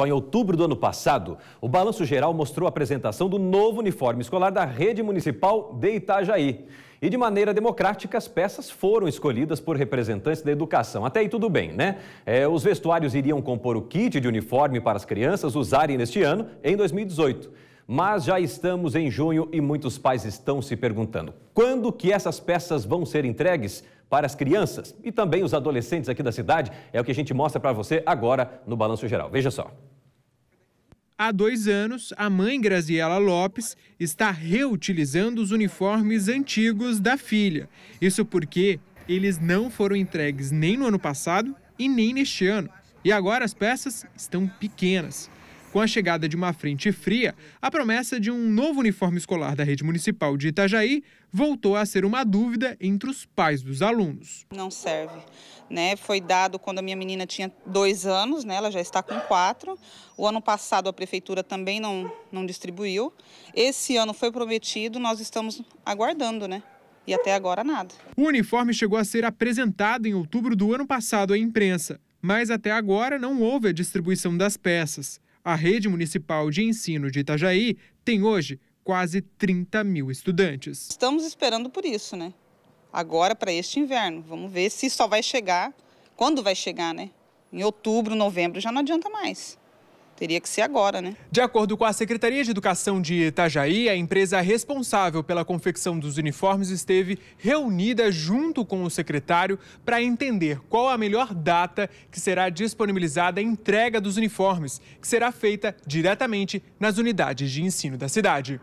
Só em outubro do ano passado, o Balanço Geral mostrou a apresentação do novo uniforme escolar da rede municipal de Itajaí. E de maneira democrática, as peças foram escolhidas por representantes da educação. Até aí tudo bem, né? Os vestuários iriam compor o kit de uniforme para as crianças usarem neste ano, em 2018. Mas já estamos em junho e muitos pais estão se perguntando: quando que essas peças vão ser entregues para as crianças e também os adolescentes aqui da cidade? É o que a gente mostra para você agora no Balanço Geral. Veja só. Há 2 anos, a mãe Graziela Lopes está reutilizando os uniformes antigos da filha. Isso porque eles não foram entregues nem no ano passado e nem neste ano. E agora as peças estão pequenas. Com a chegada de uma frente fria, a promessa de um novo uniforme escolar da rede municipal de Itajaí voltou a ser uma dúvida entre os pais dos alunos. Não serve, né? Foi dado quando a minha menina tinha 2 anos, né? Ela já está com 4. O ano passado a prefeitura também não distribuiu. Esse ano foi prometido, nós estamos aguardando, né? E até agora nada. O uniforme chegou a ser apresentado em outubro do ano passado à imprensa, mas até agora não houve a distribuição das peças. A rede municipal de ensino de Itajaí tem hoje quase 30 mil estudantes. Estamos esperando por isso, né? Agora para este inverno. Vamos ver se só vai chegar, quando vai chegar, né? Em outubro, novembro já não adianta mais. Teria que ser agora, né? De acordo com a Secretaria de Educação de Itajaí, a empresa responsável pela confecção dos uniformes esteve reunida junto com o secretário para entender qual a melhor data que será disponibilizada a entrega dos uniformes, que será feita diretamente nas unidades de ensino da cidade.